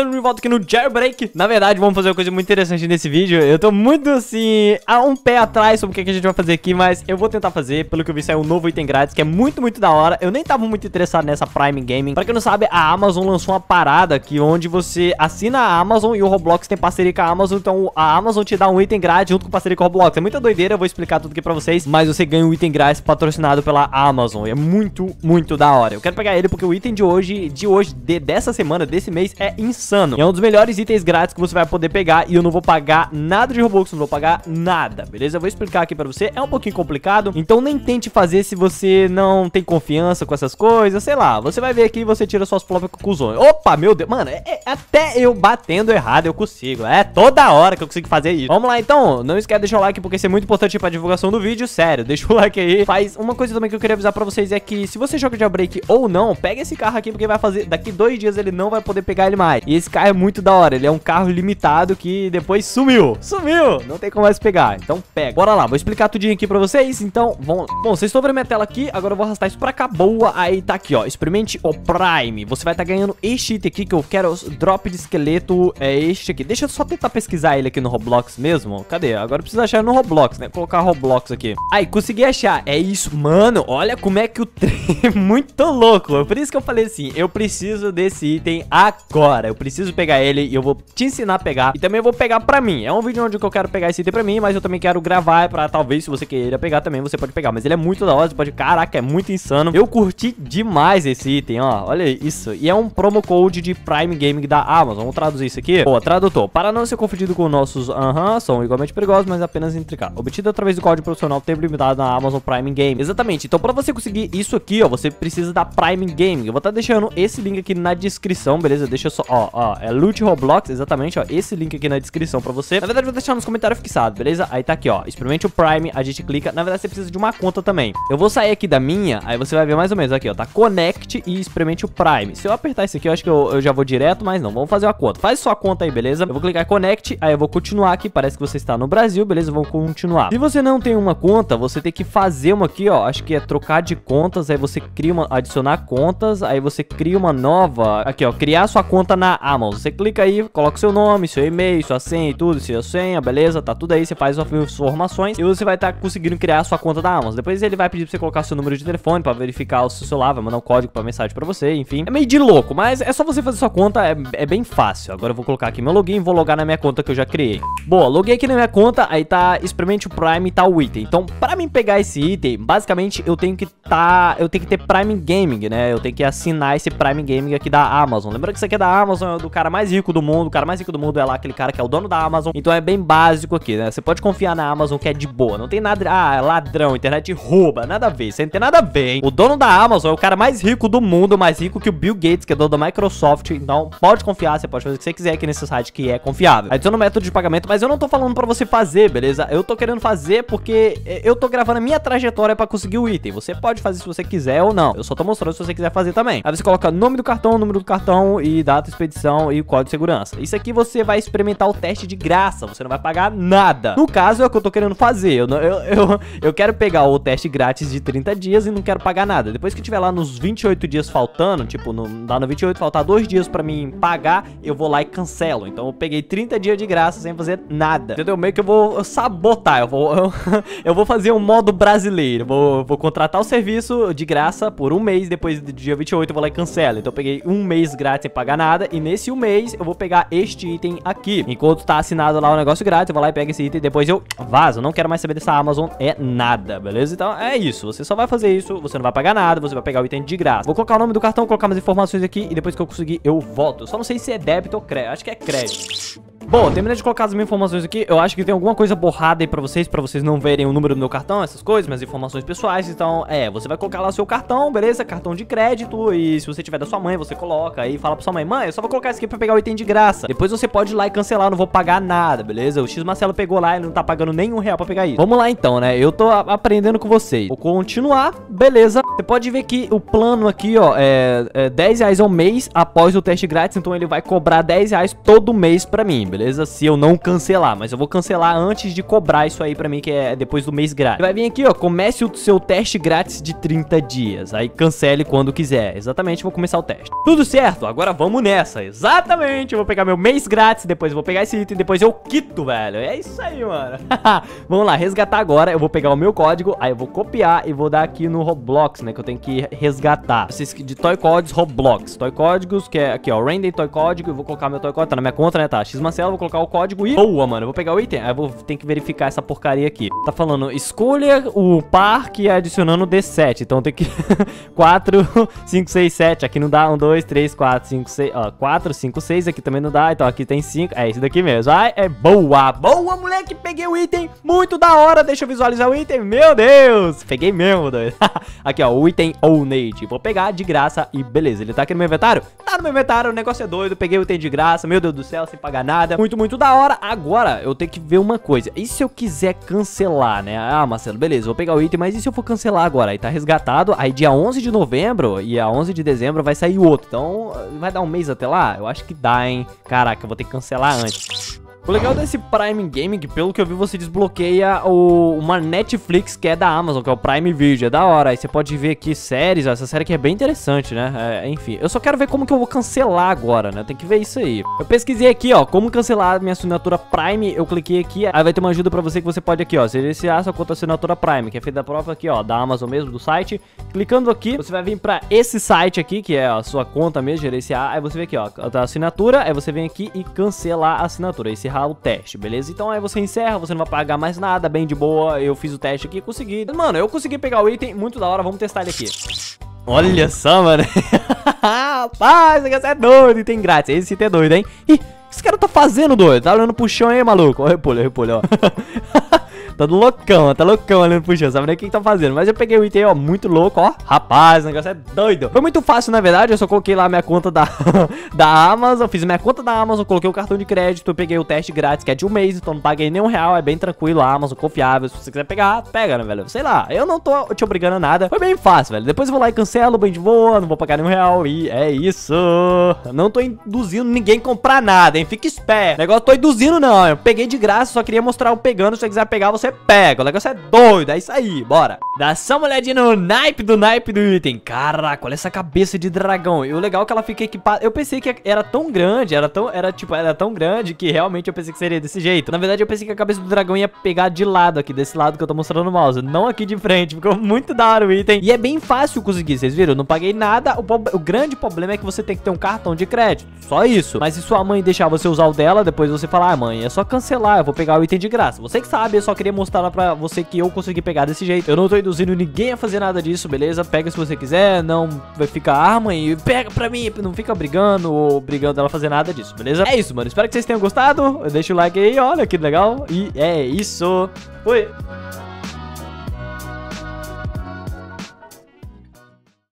estamos de volta aqui no Jailbreak. Na verdade, vamos fazer uma coisa muito interessante nesse vídeo. Eu tô muito, assim, a um pé atrás sobre o que a gente vai fazer aqui, mas eu vou tentar fazer. Pelo que eu vi, saiu um novo item grátis, que é muito, muito da hora. Eu nem tava muito interessado nessa Prime Gaming. Pra quem não sabe, a Amazon lançou uma parada aqui, onde você assina a Amazon e o Roblox tem parceria com a Amazon. Então, a Amazon te dá um item grátis junto com parceria com o Roblox. É muita doideira, eu vou explicar tudo aqui pra vocês, mas você ganha um item grátis patrocinado pela Amazon. E é muito, muito da hora. Eu quero pegar ele porque o item dessa semana, desse mês, é insano. E é um dos melhores itens grátis que você vai poder pegar. E eu não vou pagar nada de Robux, não vou pagar nada, beleza? Eu vou explicar aqui pra você. É um pouquinho complicado, então nem tente fazer se você não tem confiança com essas coisas. Sei lá, você vai ver aqui e você tira suas próprias conclusões. Opa, meu Deus, mano, até eu batendo errado eu consigo. É toda hora que eu consigo fazer isso. Vamos lá, então. Não esquece de deixar o like, porque isso é muito importante pra divulgação do vídeo. Sério, deixa o like aí. Faz uma coisa também que eu queria avisar pra vocês é que se você joga Jailbreak ou não, pega esse carro aqui, porque vai fazer... Daqui 2 dias ele não vai poder pegar ele mais. E esse carro é muito da hora. Ele é um carro limitado que depois sumiu. Sumiu! Não tem como mais pegar. Então pega. Bora lá. Vou explicar tudinho aqui pra vocês. Então, vamos... Bom, vocês estão vendo minha tela aqui. Agora eu vou arrastar isso pra cá. Boa. Aí tá aqui, ó. Experimente o Prime. Você vai estar ganhando este item aqui que eu quero. Drop de esqueleto é este aqui. Deixa eu só tentar pesquisar ele aqui no Roblox mesmo. Cadê? Agora eu preciso achar no Roblox, né? Vou colocar Roblox aqui. Aí, consegui achar. É isso. Mano, olha como é que o trem é muito louco. Por isso que eu falei assim. Eu preciso desse item agora. Eu preciso pegar ele e eu vou te ensinar a pegar. E também eu vou pegar pra mim. É um vídeo onde eu quero pegar esse item pra mim, mas eu também quero gravar pra talvez, se você queira pegar também, você pode pegar. Mas ele é muito da hora, você pode... Caraca, é muito insano. Eu curti demais esse item, ó. Olha isso. E é um promo code de Prime Gaming da Amazon. Vamos traduzir isso aqui. Pô, tradutor. Para não ser confundido com nossos são igualmente perigosos, mas apenas intricados. Obtido através do código profissional tempo limitado na Amazon Prime Gaming. Exatamente. Então, pra você conseguir isso aqui, ó, você precisa da Prime Gaming. Eu vou estar deixando esse link aqui na descrição, beleza? Deixa só, ó, é Loot Roblox, exatamente, ó, esse link aqui na descrição pra você. Na verdade, eu vou deixar nos comentários fixado, beleza? Aí tá aqui, ó, experimente o Prime, a gente clica. Na verdade, você precisa de uma conta também. Eu vou sair aqui da minha, aí você vai ver mais ou menos aqui, ó, tá Connect e experimente o Prime. Se eu apertar isso aqui, eu acho que eu já vou direto, mas não, vamos fazer uma conta. Faz sua conta aí, beleza? Eu vou clicar Connect, aí eu vou continuar aqui, parece que você está no Brasil, beleza? Vamos continuar. Se você não tem uma conta, você tem que fazer uma aqui, ó, acho que é trocar de contas, aí você cria uma, adicionar contas, aí você cria uma nova, aqui ó, criar sua conta na Amazon, você clica aí, coloca seu nome, seu e-mail, sua senha e tudo, sua senha, beleza, tá tudo aí, você faz suas informações e você vai estar conseguindo criar sua conta da Amazon. Depois ele vai pedir pra você colocar seu número de telefone pra verificar o seu celular, vai mandar um código pra mensagem pra você, enfim, é meio de louco, mas é só você fazer sua conta, é bem fácil. Agora eu vou colocar aqui meu login, vou logar na minha conta que eu já criei. Boa, loguei aqui na minha conta, aí tá, experimente o Prime e tá o item. Então, pra mim pegar esse item, basicamente eu tenho que ter Prime Gaming, né, eu tenho que assinar esse Prime Gaming aqui da Amazon. Lembrando que isso aqui é da Amazon, é do cara mais rico do mundo. O cara mais rico do mundo é lá aquele cara que é o dono da Amazon. Então é bem básico aqui, né? Você pode confiar na Amazon que é de boa. Não tem nada... Ah, ladrão, internet rouba. Nada a ver, isso aí não tem nada a ver, hein? O dono da Amazon é o cara mais rico do mundo, mais rico que o Bill Gates, que é dono da Microsoft. Então pode confiar, você pode fazer o que você quiser aqui nesse site que é confiável. Adiciona o método de pagamento, mas eu não tô falando pra você fazer, beleza? Eu tô querendo fazer porque eu tô gravando a minha trajetória pra conseguir o item. Você pode fazer se você quiser ou não. Eu só tô mostrando se você quiser fazer também. Aí você coloca nome do cartão, número do cartão e data, expedição e o código de segurança. Isso aqui você vai experimentar o teste de graça, você não vai pagar nada. No caso é o que eu tô querendo fazer, eu quero pegar o teste grátis de 30 dias e não quero pagar nada. Depois que tiver lá nos 28 dias faltando, tipo, lá no 28 faltar 2 dias pra mim pagar, eu vou lá e cancelo. Então eu peguei 30 dias de graça sem fazer nada, entendeu? Meio que eu vou sabotar, eu vou fazer um modo brasileiro, vou contratar o serviço de graça por 1 mês, depois do dia 28 eu vou lá e cancela. Então eu peguei 1 mês grátis sem pagar nada. E nesse 1 mês eu vou pegar este item aqui. Enquanto tá assinado lá o negócio grátis, eu vou lá e pego esse item e depois eu vazo. Não quero mais saber dessa Amazon, é nada, beleza? Então é isso, você só vai fazer isso, você não vai pagar nada, você vai pegar o item de graça. Vou colocar o nome do cartão, colocar umas informações aqui e depois que eu conseguir eu volto. Só não sei se é débito ou crédito, acho que é crédito. Bom, terminei de colocar as minhas informações aqui. Eu acho que tem alguma coisa borrada aí pra vocês não verem o número do meu cartão, essas coisas, minhas informações pessoais. Então, você vai colocar lá o seu cartão, beleza? Cartão de crédito. E se você tiver da sua mãe, você coloca aí, fala pra sua mãe: mãe, eu só vou colocar isso aqui pra pegar o item de graça. Depois você pode ir lá e cancelar, eu não vou pagar nada, beleza? O xMarcelo pegou lá e não tá pagando nenhum real pra pegar isso. Vamos lá então, né? Eu tô aprendendo com vocês. Vou continuar, beleza? Você pode ver que o plano aqui, ó, é R$10 ao mês após o teste grátis. Então ele vai cobrar R$10 todo mês pra mim, beleza? beleza? Se eu não cancelar, mas eu vou cancelar antes de cobrar isso aí pra mim, que é depois do mês grátis. Vai vir aqui, ó, comece o seu teste grátis de 30 dias, aí cancele quando quiser. Exatamente, vou começar o teste. Tudo certo, agora vamos nessa, exatamente. Eu vou pegar meu mês grátis, depois eu vou pegar esse item, depois eu quito, velho. É isso aí, mano. Vamos lá, resgatar agora. Eu vou pegar o meu código, aí eu vou copiar e vou dar aqui no Roblox, né, que eu tenho que resgatar. Vocês de Toy Codes Roblox, Toy Códigos, que é aqui, ó, Random Toy Código. Eu vou colocar meu Toy Código, tá na minha conta, né, tá? xMarcelo, vou colocar o código e... Boa, mano, eu vou pegar o item, aí eu vou ter que verificar essa porcaria aqui. Tá falando, escolha o par que é adicionando D7, então tem que... 4, 5, 6, 7, aqui não dá, 1, 2, 3, 4, 5, 6, ó, 4, 5, 6, aqui também não dá, então aqui tem 5, é esse daqui mesmo. Ai, é boa, boa, moleque, peguei o item, muito da hora, deixa eu visualizar o item, meu Deus, peguei mesmo, doido. Aqui, ó, o item Owned, vou pegar de graça e beleza, ele tá aqui no meu inventário? Tá no meu inventário, o negócio é doido, peguei o item de graça, meu Deus do céu, sem pagar nada, muito, muito da hora. Agora, eu tenho que ver uma coisa, e se eu quiser cancelar, né? Ah, Marcelo, beleza, vou pegar o item, mas e se eu for cancelar agora? Aí tá resgatado, aí dia 11 de novembro e a 11 de dezembro vai sair outro, então vai dar um mês até lá? Eu acho que dá, hein? Caraca, eu vou ter que cancelar antes. O legal desse Prime Gaming, pelo que eu vi, você desbloqueia uma Netflix que é da Amazon, que é o Prime Video, é da hora. Aí você pode ver aqui séries, ó, essa série aqui é bem interessante, né? É, enfim, eu só quero ver como que eu vou cancelar agora, né? Tem que ver isso aí. Eu pesquisei aqui, ó, como cancelar minha assinatura Prime, eu cliquei aqui, aí vai ter uma ajuda pra você que você pode aqui, ó, selecionar sua conta assinatura Prime, que é feita própria aqui, ó, da Amazon mesmo, do site. Clicando aqui, você vai vir pra esse site aqui, que é a sua conta mesmo, gerenciar, aí você vem aqui, ó, a assinatura, aí você vem aqui e cancelar a assinatura, esse o teste, beleza? Então aí você encerra, você não vai pagar mais nada, bem de boa. Eu fiz o teste aqui, consegui. Mano, eu consegui pegar o item, muito da hora, vamos testar ele aqui. Olha só, mano. Rapaz, esse é doido, item grátis, esse item é doido, hein? Ih, o que esse cara tá fazendo, doido? Tá olhando pro chão aí, maluco? Ó, repolho, ó. Tá loucão olhando pro chão, sabe nem o que tá fazendo. Mas eu peguei o item, ó, muito louco, ó. Rapaz, o negócio é doido. Foi muito fácil, na verdade, eu só coloquei lá minha conta da Amazon, fiz minha conta da Amazon, coloquei o cartão de crédito, eu peguei o teste grátis, que é de um mês, então não paguei nem R$1, é bem tranquilo, a Amazon, confiável. Se você quiser pegar, pega, né, velho? Sei lá, eu não tô te obrigando a nada. Foi bem fácil, velho. Depois eu vou lá e cancelo, bem de boa, não vou pagar nem R$1 e é isso. Eu não tô induzindo ninguém a comprar nada, hein? Fica esperto. O negócio tô induzindo, não. Eu peguei de graça, só queria mostrar o pegando, se você quiser pegar, você pega, o negócio é doido, é isso aí, bora. Dá só uma olhadinha no naipe do item. Caraca, olha essa cabeça de dragão. E o legal é que ela fica equipada. Eu pensei que era tão grande, era tão grande que realmente eu pensei que seria desse jeito. Na verdade eu pensei que a cabeça do dragão ia pegar de lado aqui, desse lado que eu tô mostrando o mouse, não aqui de frente. Ficou muito da hora o item. E é bem fácil conseguir, vocês viram? Eu não paguei nada. O grande problema é que você tem que ter um cartão de crédito, só isso. Mas se sua mãe deixar você usar o dela, depois você falar, ah, mãe, é só cancelar, eu vou pegar o item de graça. Você que sabe, eu só queria mostrar pra você que eu consegui pegar desse jeito. Eu não tô induzindo ninguém a fazer nada disso, beleza? Pega se você quiser, não vai ficar arma e pega pra mim, não fica brigando ou brigando ela a fazer nada disso, beleza? É isso, mano, espero que vocês tenham gostado, deixa o like aí, olha que legal, e é isso, fui!